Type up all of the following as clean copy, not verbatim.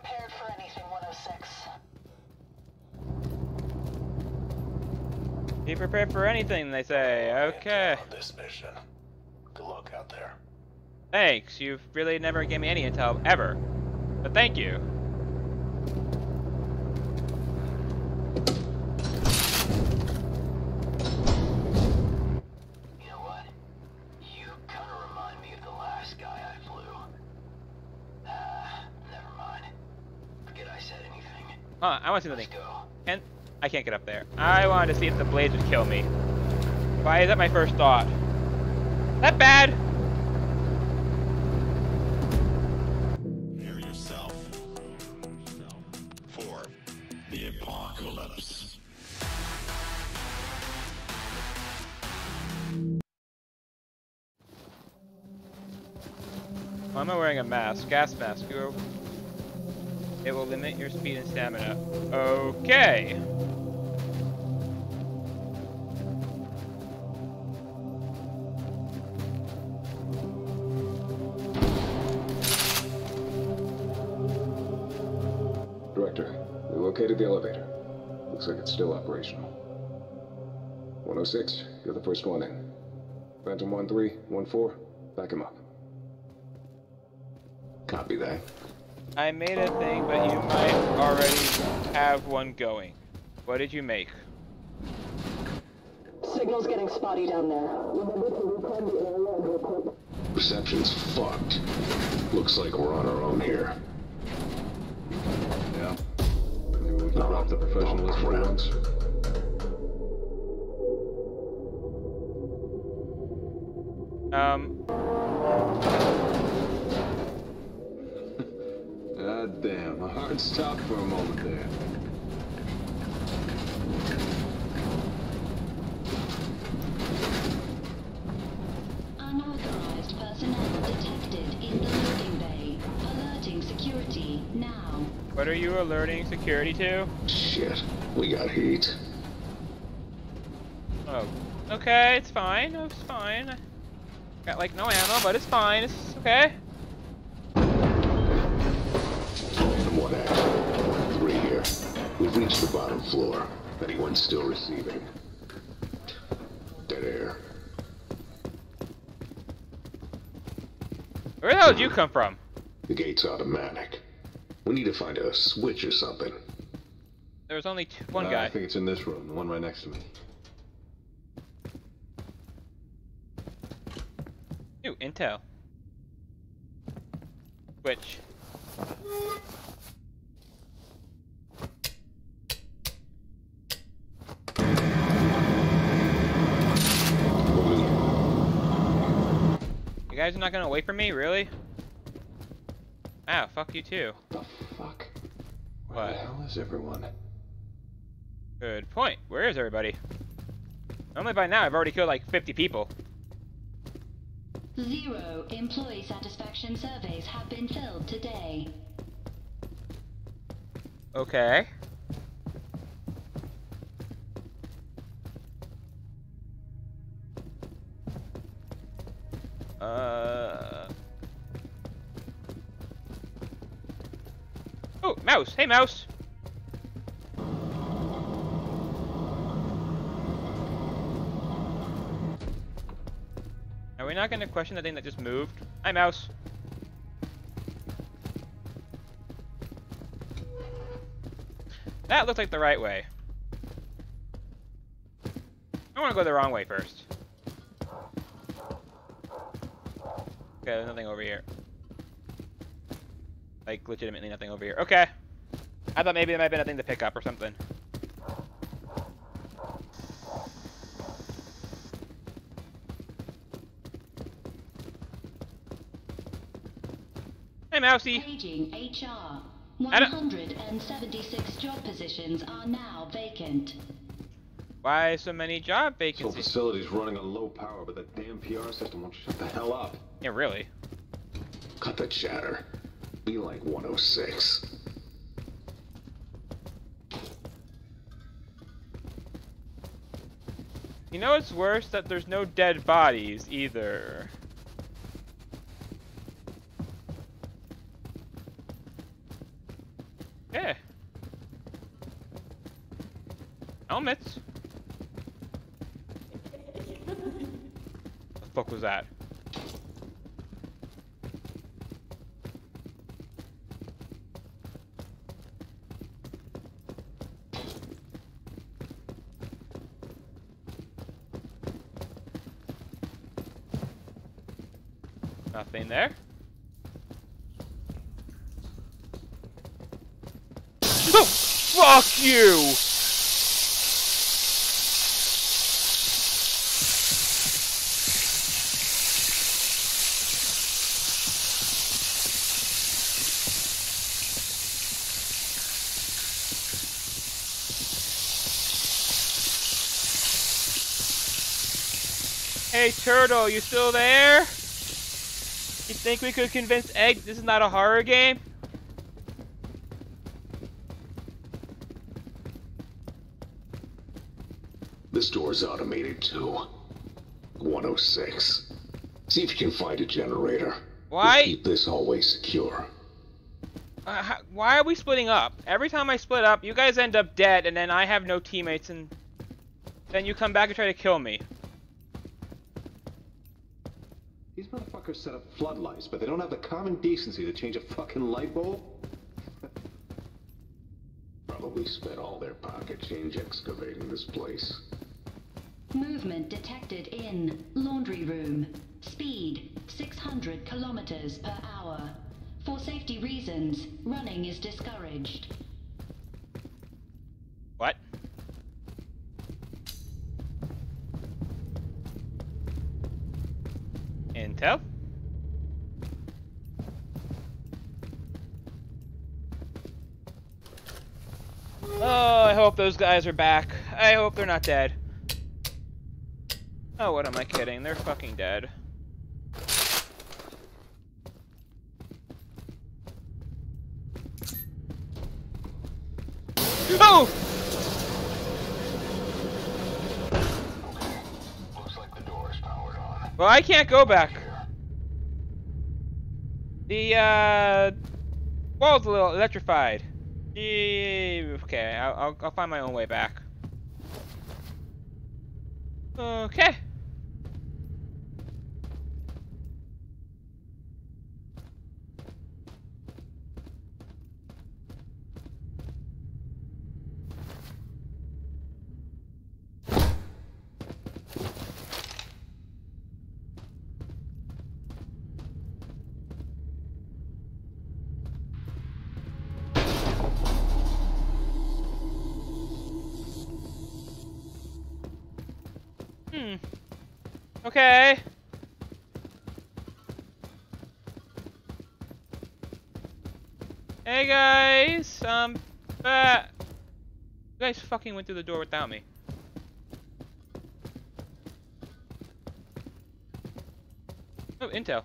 prepared for anything, 106. Be prepared for anything, they say. Okay. On this mission. Good luck out there. Thanks. You've really never gave me any intel, ever. But thank you. Huh, I want to see something. And I can't get up there. I wanted to see if the blades would kill me. Why is that my first thought? That bad! Prepare yourself for the apocalypse. Why am I wearing a mask? Gas mask. It will limit your speed and stamina. Okay. Director, we located the elevator. Looks like it's still operational. 106, you're the first one in. Phantom 1314, back him up. Copy that. I made a thing, but you might already have one going. What did you make? Signal's getting spotty down there. Remember to reclaim the area and report. Reception's fucked. Looks like we're on our own here. Yeah. Maybe we can drop the professionalism for once. God damn, my heart stopped for a moment there. Unauthorized personnel detected in the loading bay. Alerting security now. What are you alerting security to? Shit, we got heat. Oh, okay, it's fine, it's fine. Got like no ammo, but it's fine, it's okay. We've reached the bottom floor. Anyone still receiving? Dead air. Where the hell did you come from? The gate's automatic. We need to find a switch or something. There was only one guy. I think it's in this room, the one right next to me. Ooh, intel. Switch. You guys are not gonna wait for me, really? Ow, fuck you too. The fuck? Where the hell is everyone? Good point. Where is everybody? Only by now I've already killed like 50 people. 0 employee satisfaction surveys have been filled today. Okay. Oh, mouse! Hey, mouse! Are we not going to question the thing that just moved? Hi, mouse! That looks like the right way. I want to go the wrong way first. Okay, there's nothing over here. Like, legitimately nothing over here. Okay. I thought maybe there might have been a thing to pick up or something. Hey, Mousy! Paging HR. 176 job positions are now vacant. Why so many job vacancies? The whole facility's running on low power, but that damn PR system won't shut the hell up. Yeah, really. Cut the chatter. Be like 106. You know it's worse that there's no dead bodies either. Yeah. Helmets. What the fuck was that? Nothing there. Oh, fuck you! Hey, Turtle, you still there? You think we could convince Egg this is not a horror game? This door's automated too. 106. See if you can find a generator. Why? We'll keep this hallway secure. Why are we splitting up? Every time I split up, you guys end up dead, and then I have no teammates, and then you come back and try to kill me. These motherfuckers set up floodlights, but they don't have the common decency to change a fucking light bulb? Probably spent all their pocket change excavating this place. Movement detected in laundry room. Speed 600 kilometers per hour. For safety reasons, running is discouraged. What? Intel? Oh, I hope those guys are back. I hope they're not dead. Oh, what am I kidding? They're fucking dead. Oh! Looks like the door is powered on. Well, I can't go back. The, wall's a little electrified. Okay, I'll find my own way back. Okay. Okay. Hey guys, you guys fucking went through the door without me. Oh, intel.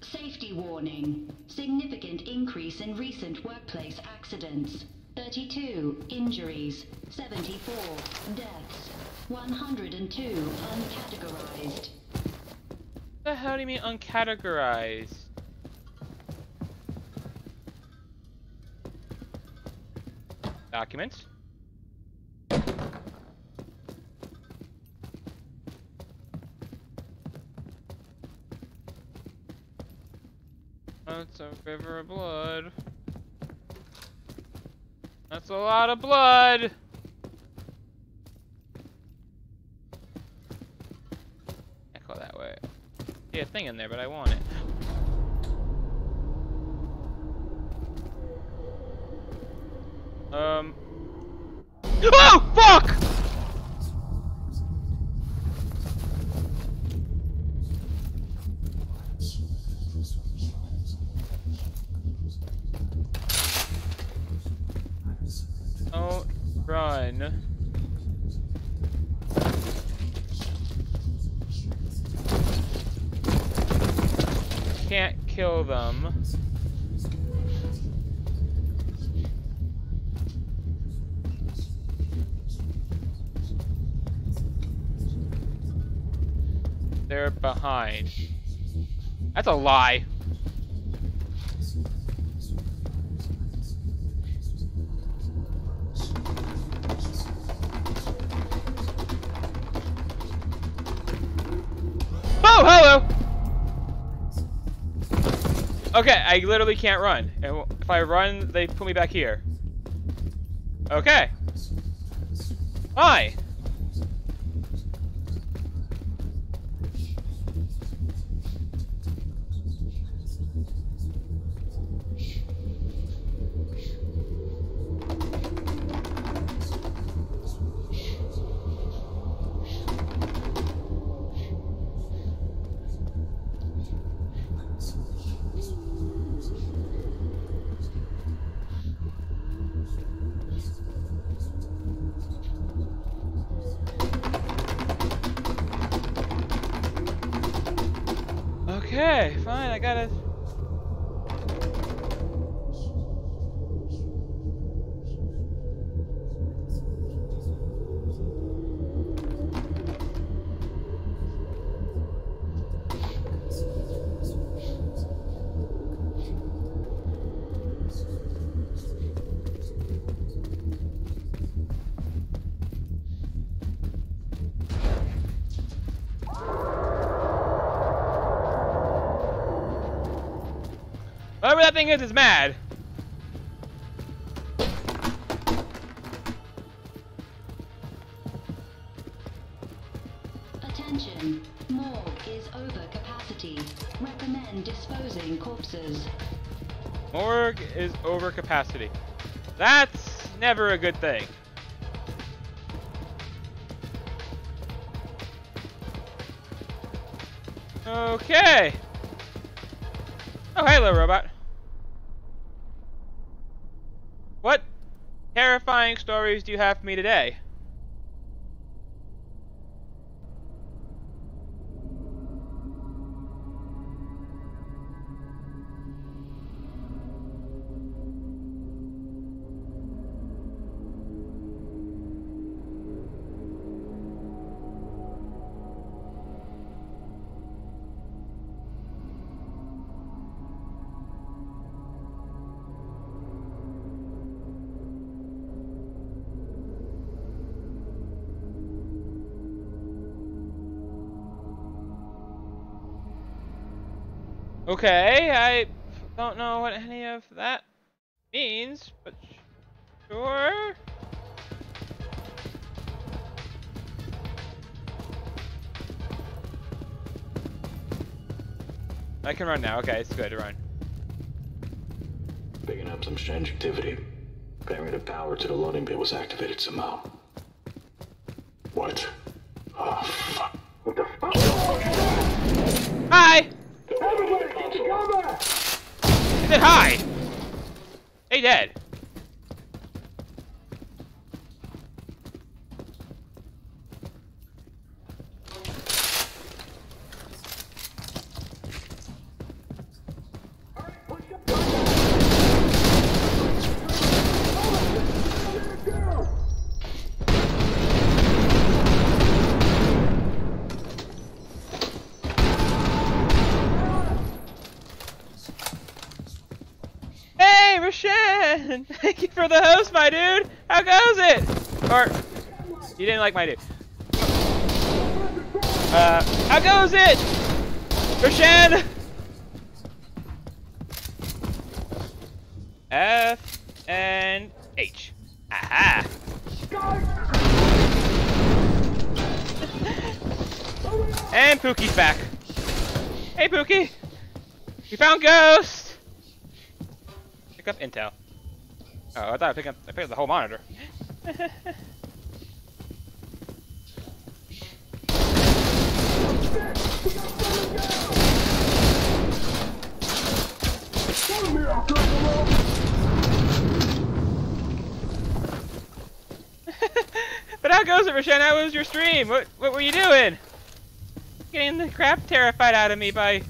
Safety warning. Significant increase in recent workplace accidents. 32 injuries, 74 deaths, 102 uncategorized. The hell do you mean uncategorized? Documents. That's a river of blood. That's a lot of blood. Can't go that way. See a thing in there, but I want it. Oh fuck! Run. Can't kill them. They're behind. That's a lie. Oh, hello! Okay, I literally can't run. And if I run, they put me back here. Okay. Hi! Okay, fine, I got it. Whatever that thing is mad. Attention, morgue is over capacity. Recommend disposing corpses. Morgue is over capacity. That's never a good thing. Okay. Oh, hey, little robot. What terrifying stories do you have for me today? Okay, I don't know what any of that means, but sure. I can run now. Okay, it's good to run. Picking up some strange activity. Apparently the power to the loading bay was activated somehow. What? Oh, fuck. What the fuck? Hi! Everybody get together! They said hi! They dead. Thank you for the host, my dude! How goes it? Or, you didn't like my dude. How goes it? Roshan! F and H. Aha! And Pookie's back. Hey, Pookie! We found ghosts! Pick up intel. Oh, I thought I picked up the whole monitor. But how goes it, Roshan? How was your stream? What were you doing? Getting the crap terrified out of me by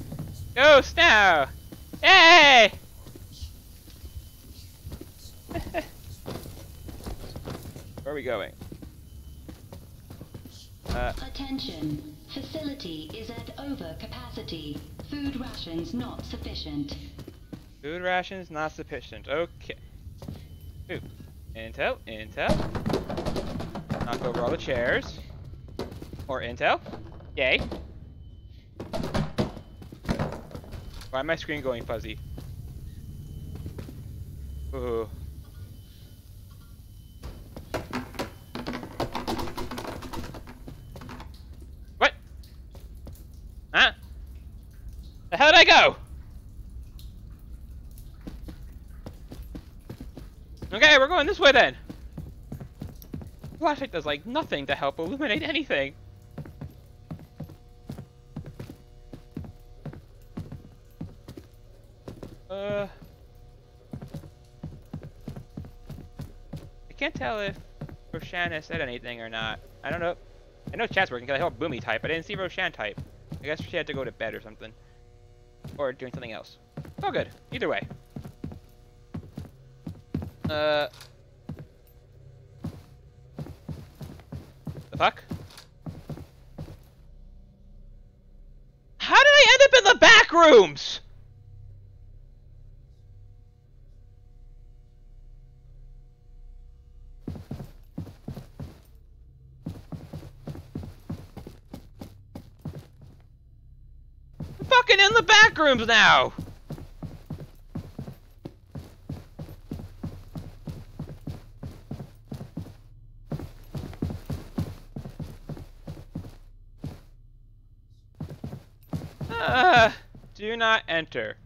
ghosts now. Hey! Where are we going? Attention. Facility is at over capacity. Food rations not sufficient. Food rations not sufficient. Okay. Ooh. Intel, intel. Knock over all the chairs. More intel. Yay. Why is my screen going fuzzy? Ooh. What? Huh? The hell did I go? Okay, we're going this way then. Flashlight does like nothing to help illuminate anything. I can't tell if Roshan has said anything or not. I don't know. I know chat's working because I saw Boomy type. I didn't see Roshan type. I guess she had to go to bed or something, or doing something else. It's all good. Either way. The fuck? How did I end up in the back rooms? I'm fucking in the back rooms now! Do not enter.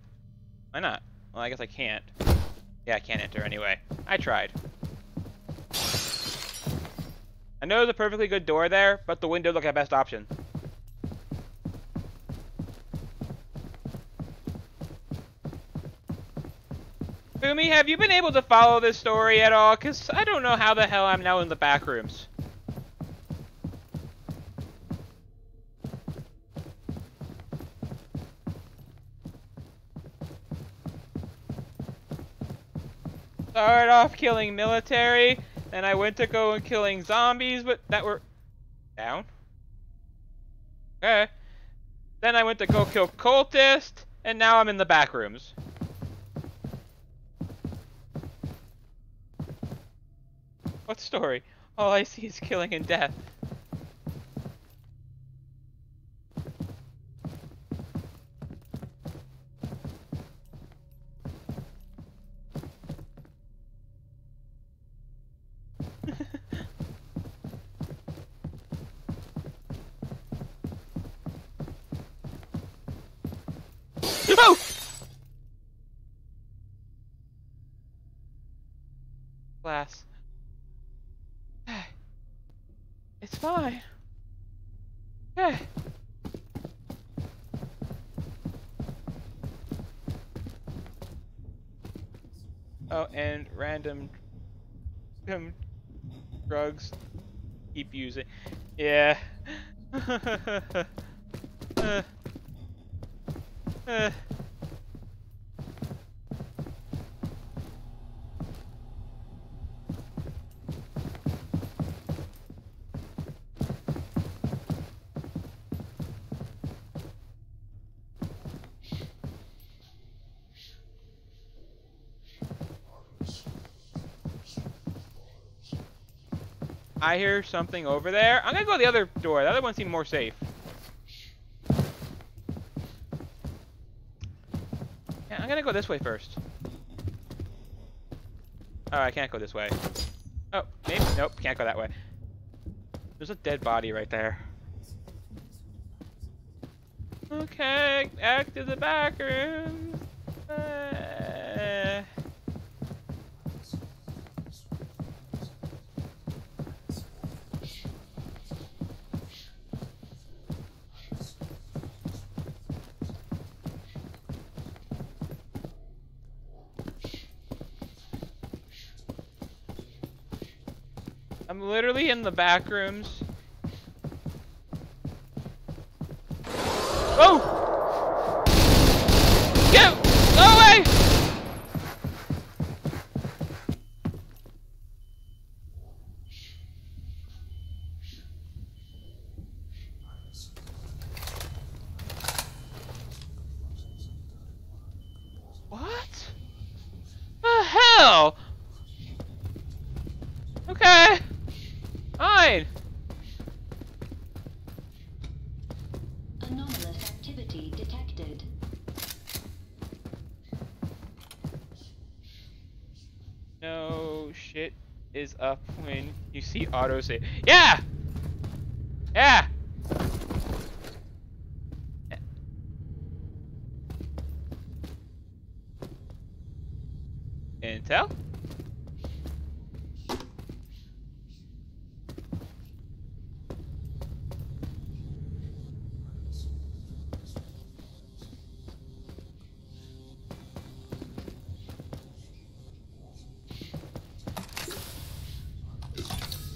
Why not? Well, I guess I can't. Yeah, I can't enter anyway. I tried. I know there's a perfectly good door there, but the window looked like best option. Boomy, have you been able to follow this story at all? Because I don't know how the hell I'm now in the back rooms. Started off killing military, then I went to go and killing zombies, but that were down. Okay. Then I went to go kill cultists, and now I'm in the back rooms. What story? All I see is killing and death. Oh! Glass. Hey. It's fine. Hey. Oh, and random drugs keep using. Yeah. I hear something over there. I'm gonna go to the other door. The other one seemed more safe. Yeah, I'm gonna go this way first. Oh, I can't go this way. Oh, maybe? Nope, can't go that way. There's a dead body right there. Okay, back to the back room. I'm literally in the back rooms. Oh! Go! Go away! connected. No shit is up when you see autosave. Yeah! Yeah! Intel?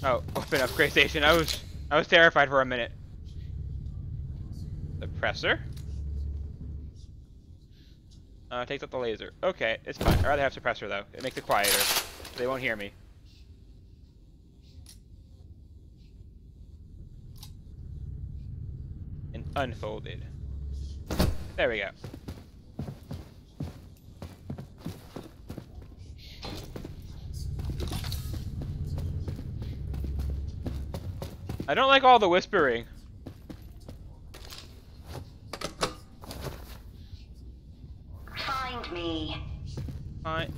Oh, open up Grace Station. I was terrified for a minute. The presser? Takes up the laser. Okay, it's fine. I'd rather have suppressor though. It makes it quieter. They won't hear me. And unfolded. There we go. I don't like all the whispering. Find me. Fine.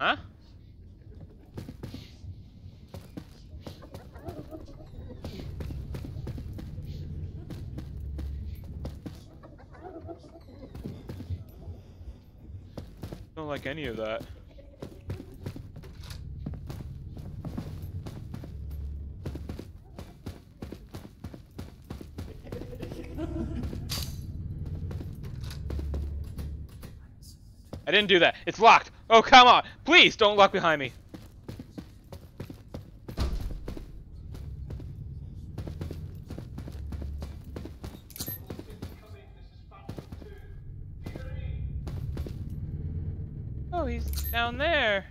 Huh? Don't like any of that. I didn't do that. It's locked. Oh, come on. Please don't lock behind me. Oh, he's down there.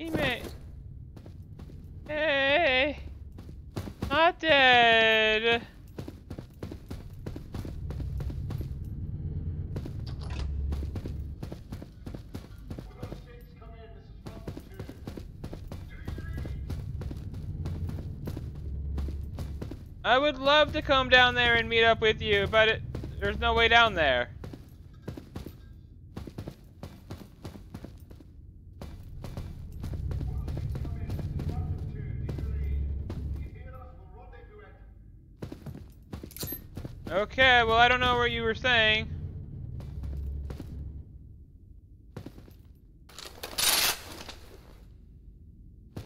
Teammate. Hey. Not dead. I would love to come down there and meet up with you, but there's no way down there. Okay, well, I don't know what you were saying.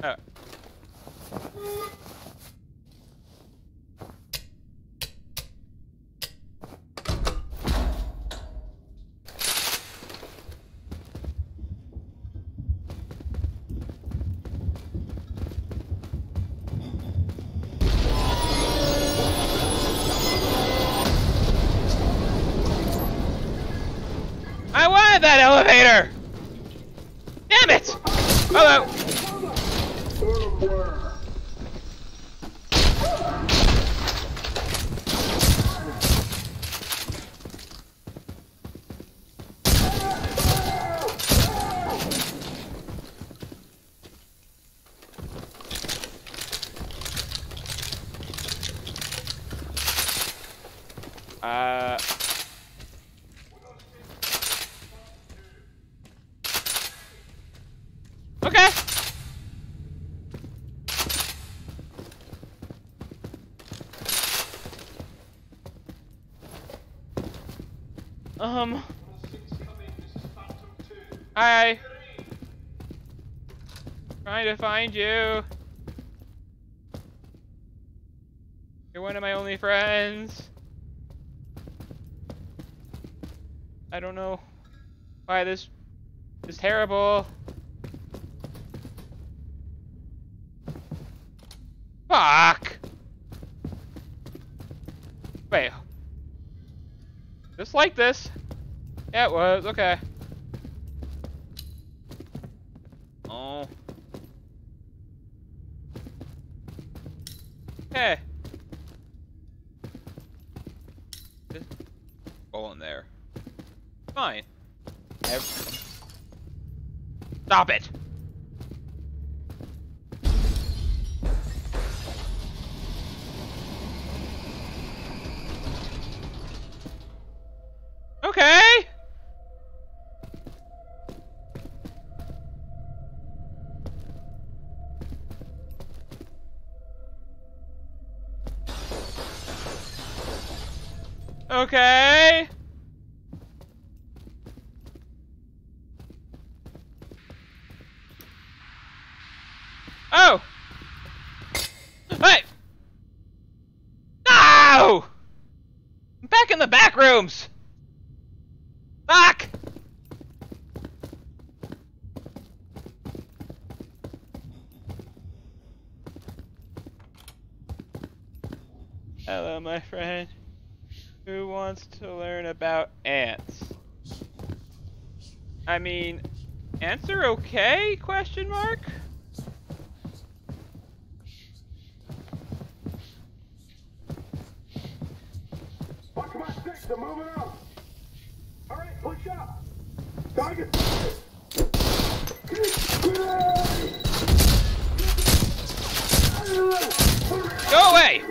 Oh. That elevator! Damn it! Hello! Okay. Hi. Trying to find you. You're one of my only friends. I don't know why this is terrible. Fuck! Wait. Just like this. Yeah, it was. Okay. Oh. Okay. Just go in there. Fine. Stop it! Okay. Oh. Hey. No. I'm back in the back rooms. Fuck. Hello, my friend. Who wants to learn about ants? I mean, ants are okay? Question mark? Watch my sticks, I'm moving out. All right, push up. Target. Go away.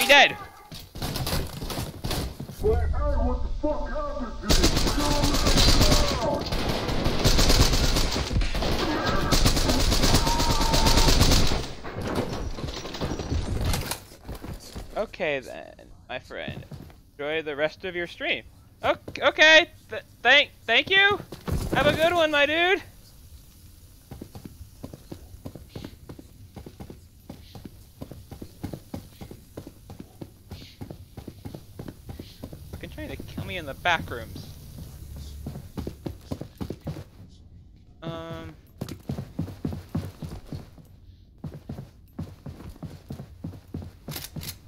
Be dead. What the fuck happened to this? Okay then, my friend. Enjoy the rest of your stream. Okay. Thank you. Have a good one, my dude. Trying to kill me in the back rooms.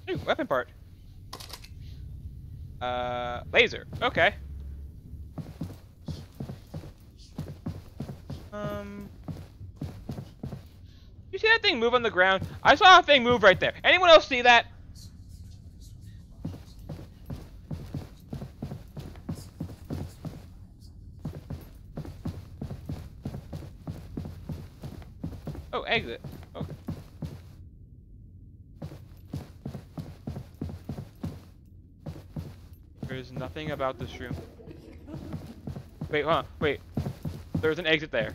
Ooh, weapon part. Laser. Okay. You see that thing move on the ground? I saw a thing move right there. Anyone else see that? Oh, exit. Oh. There's nothing about this room. Wait, huh? Wait. There's an exit there.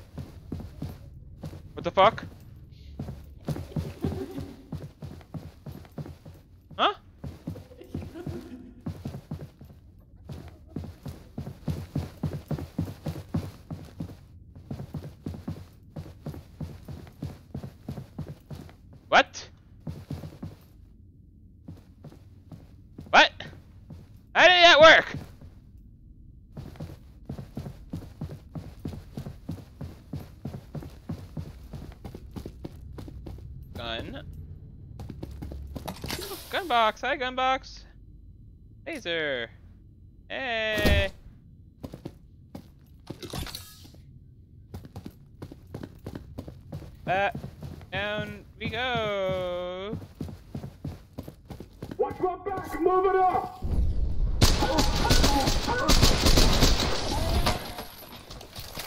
What the fuck? Huh? What? What? How did that work? Gun. Ooh, gun box. Hi, gun box. Laser. Hey. That. Down we go. Watch my back, move it up.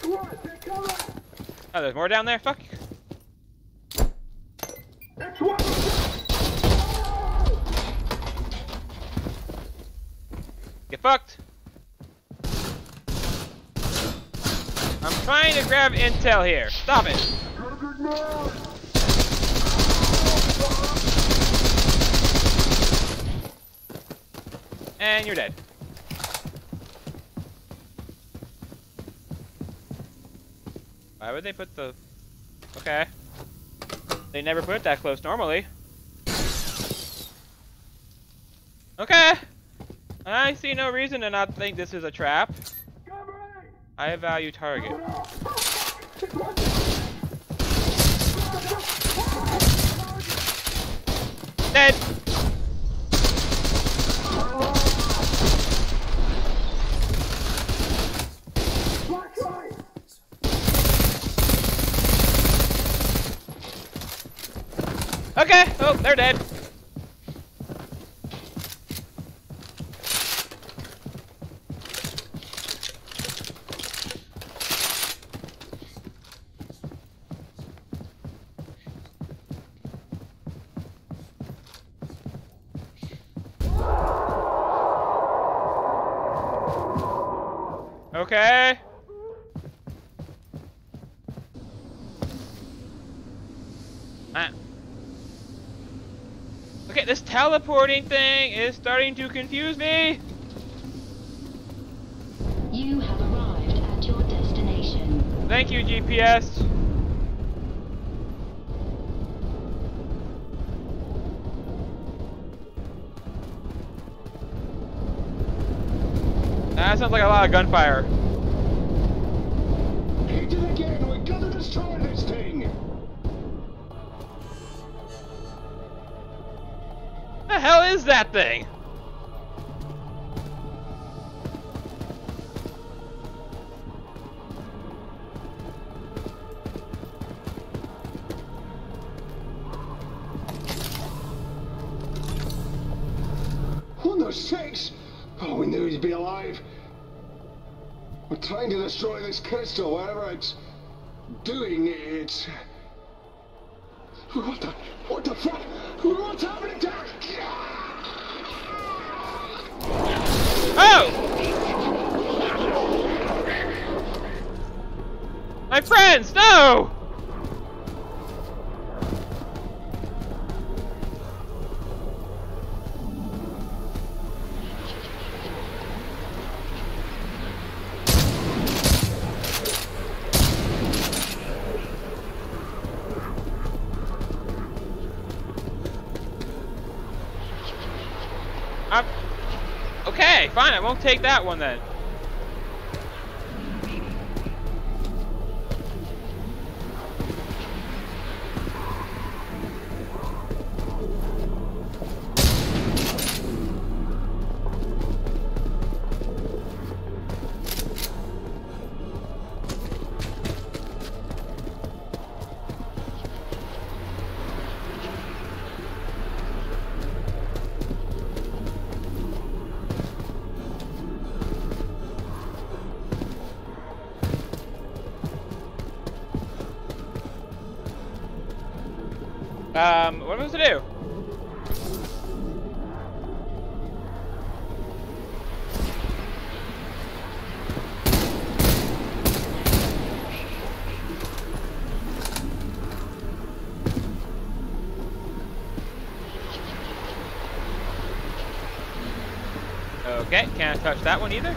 Come on, take cover. Oh, there's more down there. Fuck. That's one. Get fucked. I'm trying to grab intel here. Stop it. And you're dead. Why would they put the... Okay. They never put it that close normally. Okay. I see no reason to not think this is a trap. I value target. Dead. Okay, oh, they're dead. Okay. Okay, this teleporting thing is starting to confuse me. You have arrived at your destination. Thank you, GPS. That sounds like a lot of gunfire. He did it again! We gotta destroy this thing! The hell is that thing? Sakes! Oh, we knew he'd be alive. We're trying to destroy this crystal, whatever it's doing. It's what the fuck? What's happening to us? Oh! My friends, no! Okay, fine, I won't take that one then. What am I supposed to do? Okay, can't touch that one either.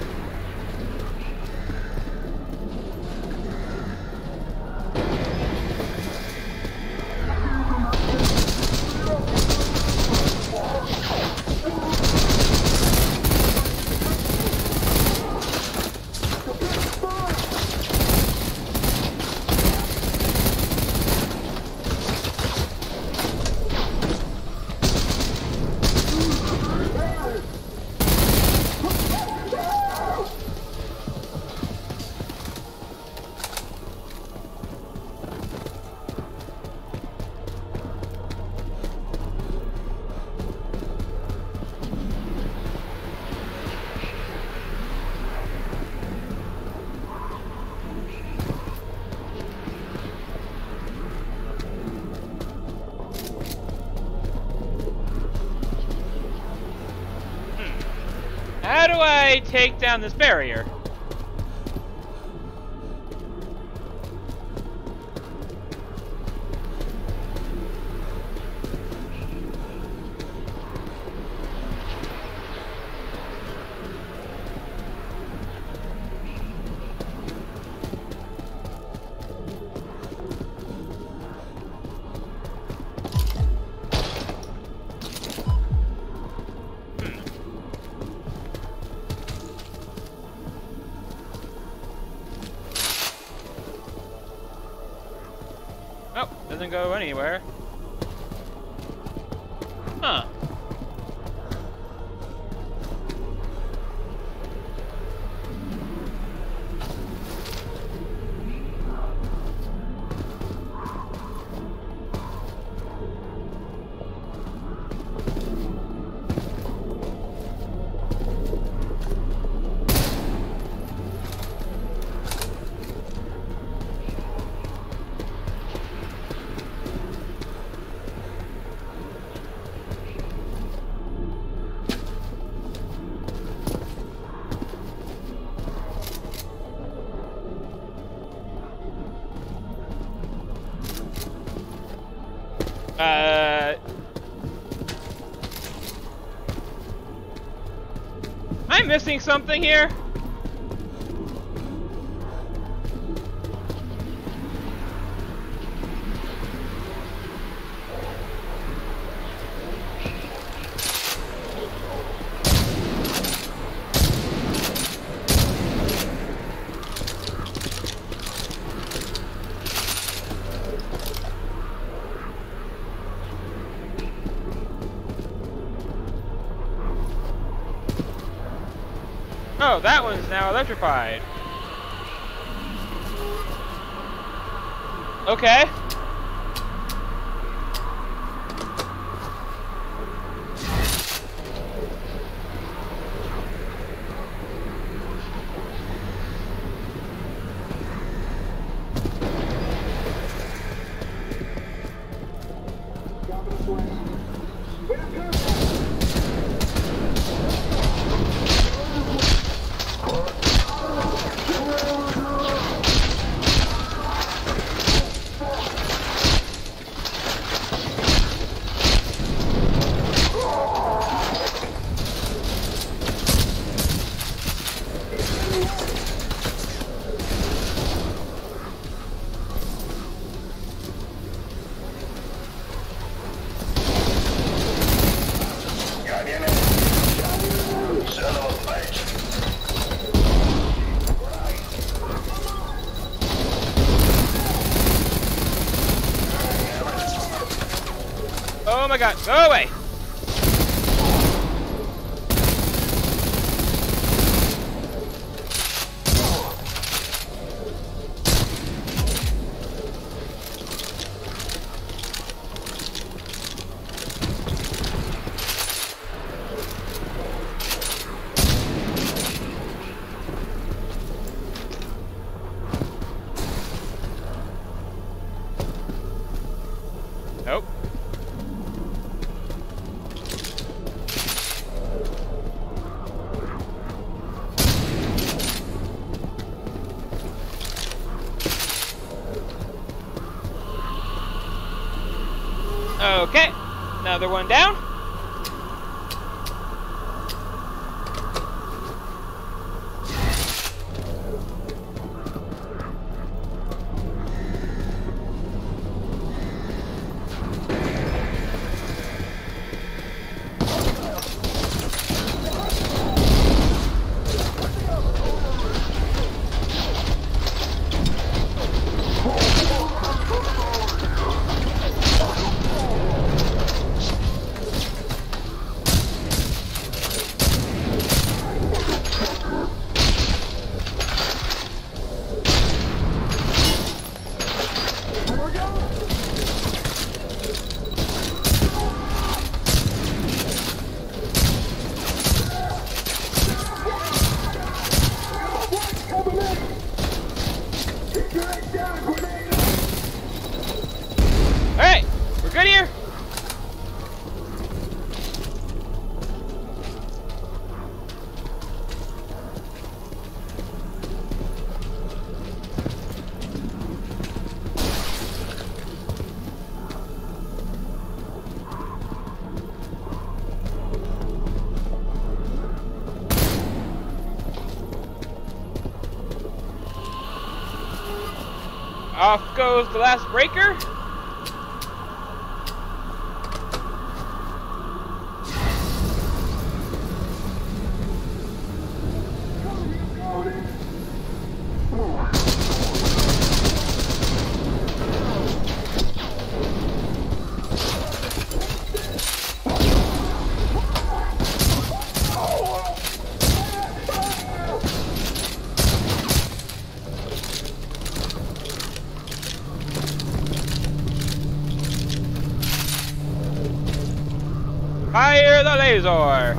How do I take down this barrier? Oh, doesn't go anywhere. Huh. I missing something here? Oh, that one's now electrified. Okay. Oh my god, go away! Nope. Okay, another one down. Alright, we're good here. Off goes the last breaker. Fire the laser! Alright!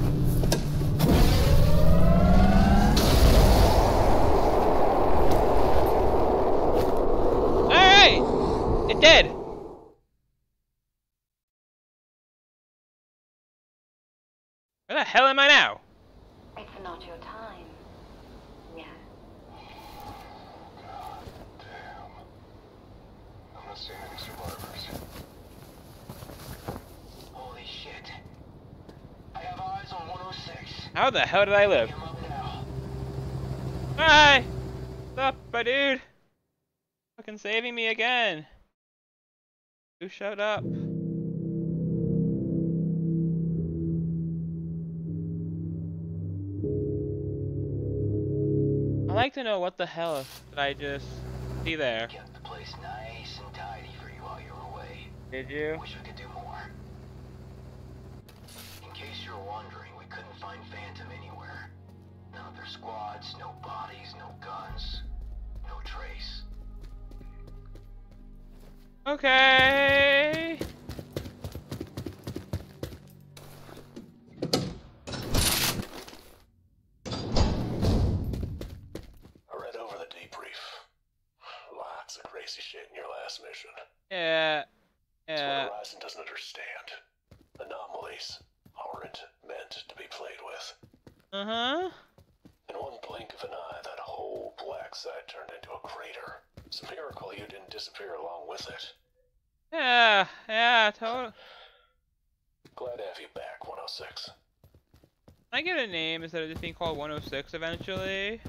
It did! Where the hell am I now? It's not your time. Yeah. Damn. I'm not seeing any survivors. How the hell did I live? Hi! Stop, my dude! Fucking saving me again! Who showed up? I'd like to know what the hell did I just see there. Kept the place nice and tidy for you while you were away. Did you? Wish we could do more. In case you were wondering, we couldn't find Phantom anywhere. None of their squads, no bodies, no guns, no trace. Okay. I read over the debrief. Lots of crazy shit in your last mission. Yeah. Horizon doesn't understand. Anomalies aren't meant to be played with. Uh-huh. In one blink of an eye, that whole black side turned into a crater. It's a miracle you didn't disappear along with it. Yeah, totally. Glad to have you back, 106. Can I get a name instead of this thing called 106 eventually?